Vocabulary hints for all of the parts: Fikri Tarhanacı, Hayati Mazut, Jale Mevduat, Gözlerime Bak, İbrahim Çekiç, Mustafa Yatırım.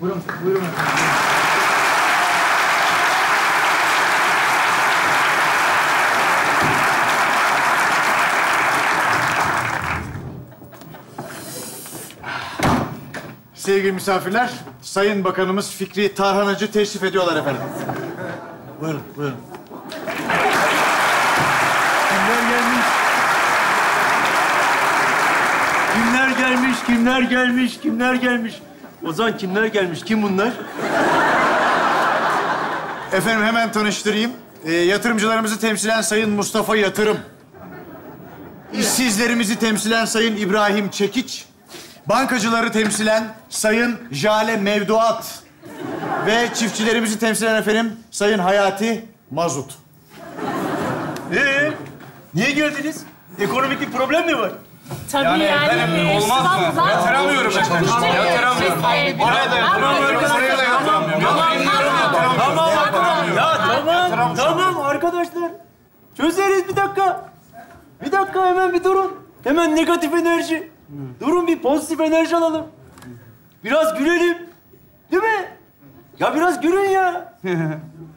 Buyurun, buyurun efendim. Sevgili misafirler, Sayın Bakanımız Fikri Tarhanacı teşrif ediyorlar efendim. Buyurun, buyurun. Kimler gelmiş? Ozan, kimler gelmiş? Kim bunlar? Efendim, hemen tanıştırayım. Yatırımcılarımızı temsilen Sayın Mustafa Yatırım. İşsizlerimizi temsilen Sayın İbrahim Çekiç. Bankacıları temsilen Sayın Jale Mevduat. Ve çiftçilerimizi temsilen efendim Sayın Hayati Mazut. Niye geldiniz? Ekonomik bir problem mi var? Tabii yani olmaz mı? Yatıramıyorum efendim. Yatıramıyorum. Tamam arkadaşlar. Çözeriz, bir dakika. Bir dakika, hemen bir durun. Hemen negatif enerji. Durun, bir pozitif enerji alalım. Biraz gülelim. Değil mi? Ya biraz gülün ya.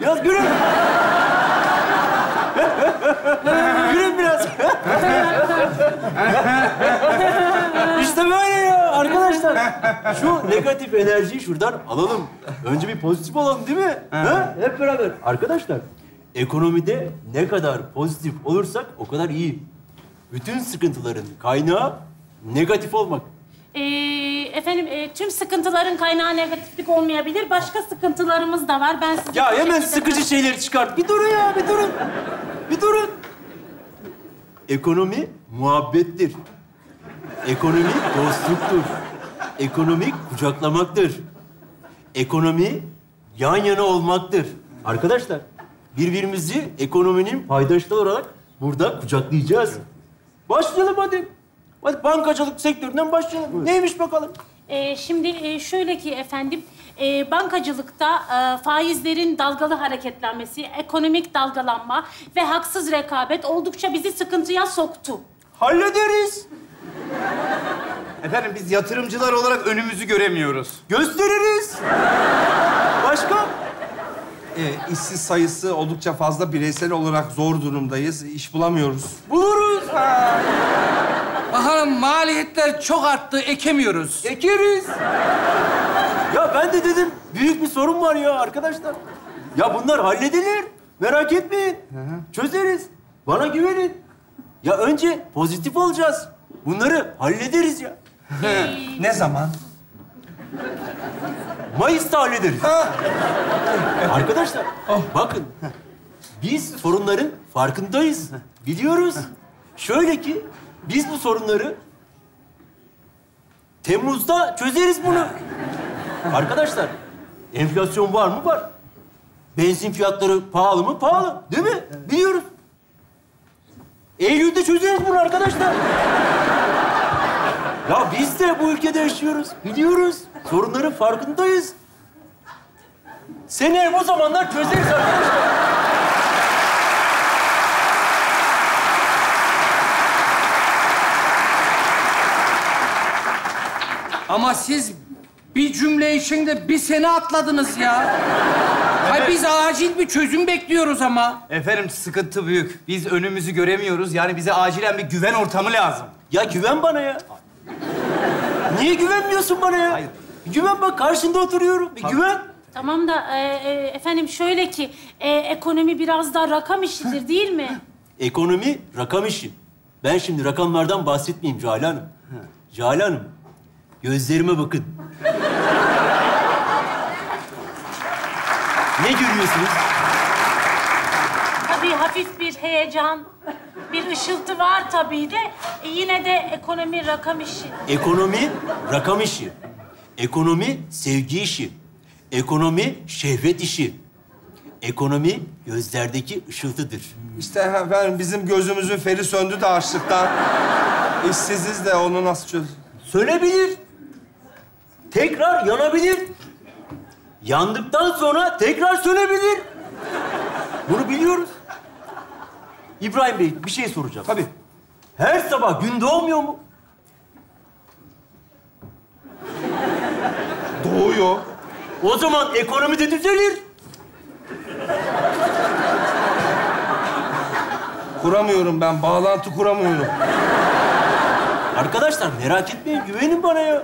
Biraz gülün. Gülün biraz. İşte böyle ya arkadaşlar. Şu negatif enerjiyi şuradan alalım. Önce bir pozitif olalım, değil mi? Ha? Hep beraber. Arkadaşlar, ekonomide ne kadar pozitif olursak o kadar iyi. Bütün sıkıntıların kaynağı negatif olmak. Efendim, tüm sıkıntıların kaynağı negatiflik olmayabilir. Başka sıkıntılarımız da var. Ben size... Ya hemen sıkıcı şeyleri çıkart. Bir durun ya, bir durun. Bir durun. Ekonomi muhabbettir. Ekonomi dostluktur. Ekonomi kucaklamaktır. Ekonomi yan yana olmaktır. Arkadaşlar, birbirimizi ekonominin paydaşları olarak burada kucaklayacağız. Başlayalım hadi. Hadi bankacılık sektöründen başlayalım. Evet. Neymiş bakalım? Şimdi şöyle ki efendim, bankacılıkta faizlerin dalgalı hareketlenmesi, ekonomik dalgalanma ve haksız rekabet oldukça bizi sıkıntıya soktu. Hallederiz. Efendim, biz yatırımcılar olarak önümüzü göremiyoruz. Gösteririz. Başka? İşsiz sayısı oldukça fazla, bireysel olarak zor durumdayız. İş bulamıyoruz. Buluruz. Aha, maliyetler çok arttı, ekemiyoruz. Ekeriz. Ya ben de dedim, büyük bir sorun var ya arkadaşlar. Ya bunlar halledilir. Merak etmeyin. Hı-hı. Çözeriz. Bana güvenin. Ya önce pozitif olacağız. Bunları hallederiz ya. Ne zaman? Mayıs'ta hallederiz. Arkadaşlar, bakın. Biz sorunların farkındayız. Biliyoruz. Şöyle ki, biz bu sorunları Temmuz'da çözeriz bunu. Arkadaşlar, enflasyon var mı? Var. Benzin fiyatları pahalı mı? Pahalı. Değil mi? Evet. Biliyoruz. Eylül'de çözeriz bunu arkadaşlar. Ya biz de bu ülkede yaşıyoruz. Biliyoruz. Sorunların farkındayız. Seneye o zamanlar çözeriz arkadaşlar. Ama siz bir cümle içinde bir sene atladınız ya. Hayır, biz acil bir çözüm bekliyoruz ama. Efendim, sıkıntı büyük. Biz önümüzü göremiyoruz. Yani bize acilen bir güven ortamı lazım. Ya güven bana ya. Niye güvenmiyorsun bana ya? Hayır. Güven, bak karşında oturuyorum. Bir güven. Tamam da efendim şöyle ki, ekonomi biraz daha rakam işidir değil mi? Ekonomi rakam işi. Ben şimdi rakamlardan bahsetmeyeyim Jale Hanım. Jale Hanım, gözlerime bakın. Ne görüyorsunuz? Tabii hafif bir heyecan, bir ışıltı var tabii de. Yine de ekonomi rakam işi. Ekonomi rakam işi. Ekonomi sevgi işi. Ekonomi şehvet işi. Ekonomi gözlerdeki ışıltıdır. İşte efendim, bizim gözümüzün feri söndü de açlıktan. İşsiziz de onu nasıl çöz... Sönebilir. Tekrar yanabilir. Yandıktan sonra tekrar sönebilir. Bunu biliyoruz. İbrahim Bey, bir şey soracağım. Tabii. Her sabah gün doğmuyor mu? Doğuyor. O zaman ekonomi de düzelir. Kuramıyorum ben, bağlantı kuramıyorum. Arkadaşlar merak etmeyin, güvenin bana ya.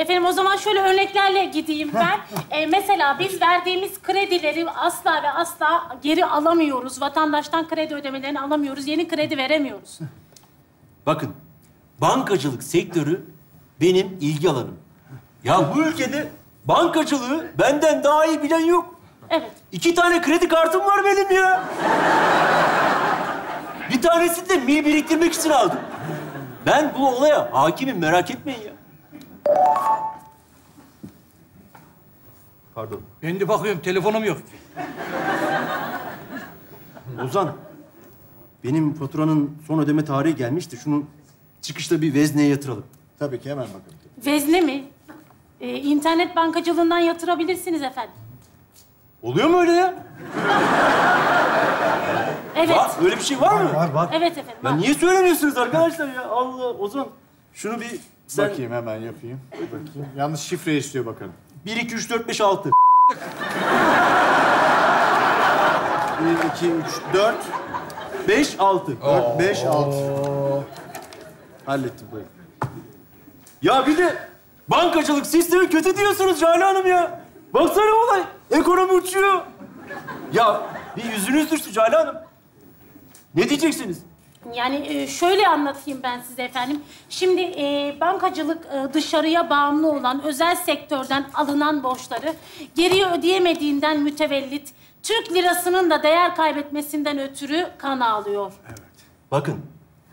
Efendim o zaman şöyle örneklerle gideyim ben. Mesela biz verdiğimiz kredileri asla ve asla geri alamıyoruz. Vatandaştan kredi ödemelerini alamıyoruz, yeni kredi veremiyoruz. Bakın, bankacılık sektörü benim ilgi alanım. Ya bu ülkede bankacılığı benden daha iyi bilen yok. Evet. 2 tane kredi kartım var benim ya. Bir tanesini de mil biriktirmek için aldım. Ben bu olaya hakimim, merak etmeyin ya. Pardon. Ben de bakıyorum, telefonum yok. Ozan, benim faturanın son ödeme tarihi gelmişti. Şunu çıkışta bir vezneye yatıralım. Tabii ki, hemen bakalım. Vezne mi? İnternet bankacılığından yatırabilirsiniz efendim. Oluyor mu öyle ya? Evet. Var, öyle bir şey var mı? Var. Evet efendim. Ya niye söylemiyorsunuz arkadaşlar ya? Allah, Ozan şunu bir... Sen... Bakayım, hemen yapayım. Bakayım. Yalnız şifreyi istiyor bakalım. 1, 2, 3, 4, 5, 6. 1, 2, 3, 4, 5, 6. 4, 5, 6. Hallettim burayı. Ya bir de bankacılık sistemi kötü diyorsunuz Jale Hanım ya. Baksana olay. Ekonomi uçuyor. Ya bir yüzünüz düştü Jale Hanım. Ne diyeceksiniz? Yani şöyle anlatayım ben size efendim. Şimdi bankacılık dışarıya bağımlı olan özel sektörden alınan borçları geriye ödeyemediğinden mütevellit Türk lirasının da değer kaybetmesinden ötürü kan ağlıyor. Evet. Bakın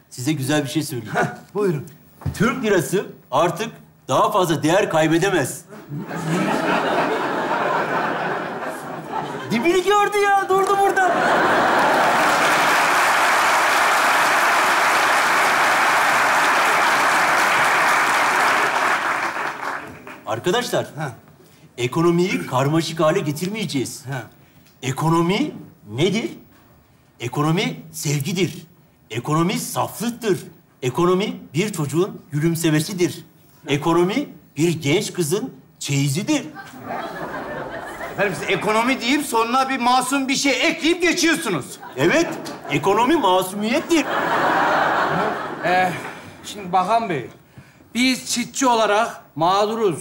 size güzel bir şey söyleyeyim. Heh, buyurun. Türk lirası artık daha fazla değer kaybedemez. Dibini gördü ya, durdu burada. Arkadaşlar, ekonomiyi karmaşık hale getirmeyeceğiz. Ekonomi nedir? Ekonomi sevgidir. Ekonomi saflıktır. Ekonomi bir çocuğun gülümsemesidir. Ekonomi bir genç kızın çeyizidir. Efendim siz ekonomi deyip sonuna bir masum bir şey ekleyip geçiyorsunuz. Evet, ekonomi masumiyettir. Şimdi Bakan Bey, biz çiftçi olarak mağduruz.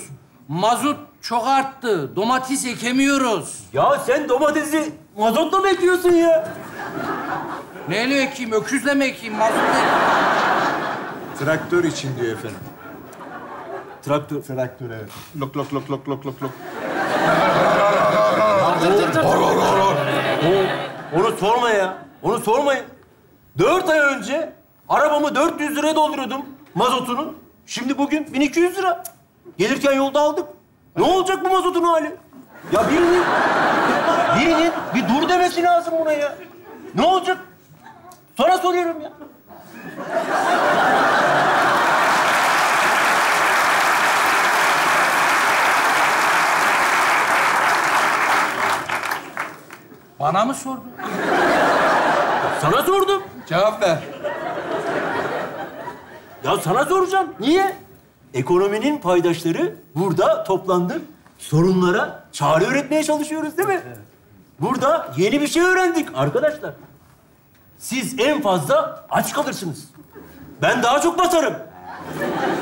Mazot çok arttı. Domates ekemiyoruz. Ya sen domatesi mazotla mı ekiyorsun ya? Neyle ekeyim? Öküzle mi ekeyim? Mazotla ekeyim. Traktör için diyor efendim. Traktör. Traktör evet. Lok lok lok lok lok lok lok. Onu sorma ya. Onu sormayın. 4 ay önce arabamı 400 liraya dolduruyordum mazotunu. Şimdi bugün 1200 lira. Gelirken yolda aldık. Ne olacak bu mazotun hali? Ya birinin bir dur demesi lazım buna ya. Ne olacak? Sana soruyorum ya. Bana mı sordun? Sana sordum. Cevap ver. Ya sana soracağım. Niye? Ekonominin paydaşları burada toplandı. Sorunlara çare üretmeye çalışıyoruz değil mi? Evet. Burada yeni bir şey öğrendik arkadaşlar. Siz en fazla aç kalırsınız. Ben daha çok basarım.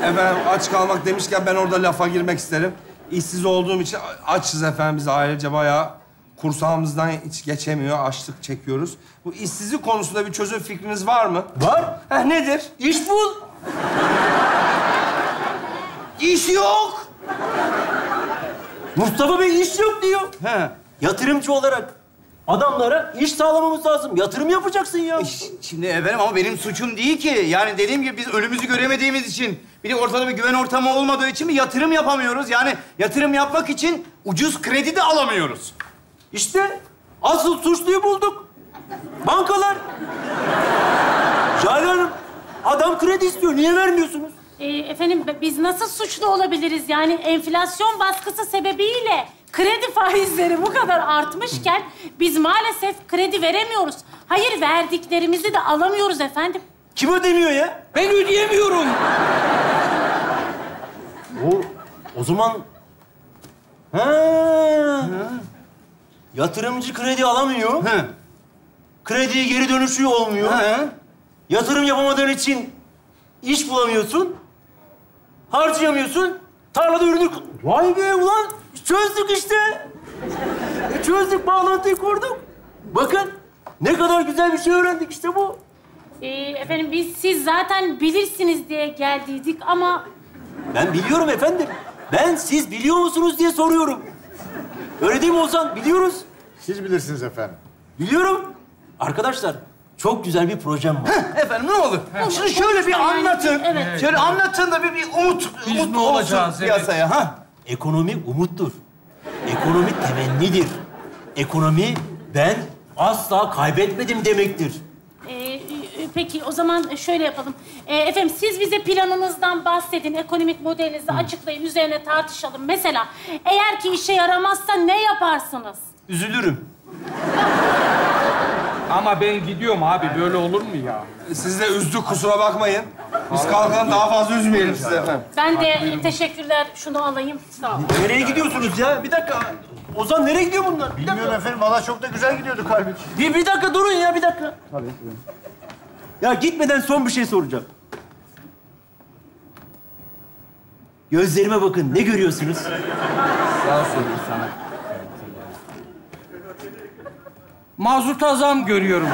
Efendim aç kalmak demişken ben orada lafa girmek isterim. İşsiz olduğum için açız efendim. Biz ailece bayağı kursağımızdan hiç geçemiyor. Açlık çekiyoruz. Bu işsizlik konusunda bir çözüm fikriniz var mı? Var. Heh, nedir? İş bul. İş yok. Mustafa Bey iş yok diyor. He. Yatırımcı olarak adamlara iş sağlamamız lazım. Yatırım yapacaksın ya. Şimdi efendim ama benim suçum değil ki. Yani dediğim gibi biz önümüzü göremediğimiz için... Bir de ortada bir güven ortamı olmadığı için bir yatırım yapamıyoruz. Yani yatırım yapmak için ucuz kredi de alamıyoruz. İşte asıl suçluyu bulduk. Bankalar. Jale Hanım, adam kredi istiyor. Niye vermiyorsunuz? Efendim biz nasıl suçlu olabiliriz? Yani enflasyon baskısı sebebiyle kredi faizleri bu kadar artmışken biz maalesef kredi veremiyoruz. Hayır, verdiklerimizi de alamıyoruz efendim. Kim ödemiyor ya? Ben ödeyemiyorum. O zaman Ha. Yatırımcı kredi alamıyor. He. Krediye geri dönüşü olmuyor. He. Yatırım yapamadığın için iş bulamıyorsun. Harcayamıyorsun. Tarlada ürünü... Vay be ulan! Çözdük işte. Çözdük, bağlantıyı kurduk. Bakın ne kadar güzel bir şey öğrendik işte bu. Efendim siz zaten bilirsiniz diye geldiydik ama... Ben biliyorum efendim. Ben siz biliyor musunuz diye soruyorum. Öyle değil mi Ozan? Biliyoruz. Siz bilirsiniz efendim. Biliyorum. Arkadaşlar çok güzel bir projem var. Heh, efendim ne olur? Şunu şöyle bir anlatın. Evet. Şöyle anlatın da bir umut, umut olsun piyasaya. Evet. Ha? Ekonomi umuttur. Ekonomi temennidir. Ekonomi ben asla kaybetmedim demektir. Peki o zaman şöyle yapalım. Efendim siz bize planınızdan bahsedin, ekonomik modelinizi açıklayın, üzerine tartışalım. Mesela eğer ki işe yaramazsa ne yaparsınız? Üzülürüm. Ama ben gidiyorum abi, böyle olur mu ya? Siz de üzdük, kusura bakmayın. Biz kalkan daha fazla üzmeyelim size efendim. Ben de teşekkürler, şunu alayım. Sağ olun. Nereye gidiyorsunuz ya? Bir dakika. Ozan nereye gidiyor bunlar? Bilmiyorum efendim, valla çok da güzel gidiyordu kalbim. Bir dakika durun ya, bir dakika. Tabii. Ya gitmeden son bir şey soracağım. Gözlerime bakın, ne görüyorsunuz? Sağ söyleyeyim sana. Mazut azam görüyorum.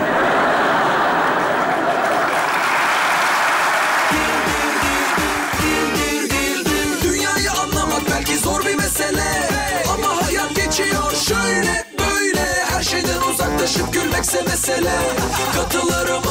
Dünyayı anlamak belki zor bir mesele. Ama hayat geçiyor şöyle böyle. Her şeyden uzaklaşıp gülmekse mesele. Katılırım.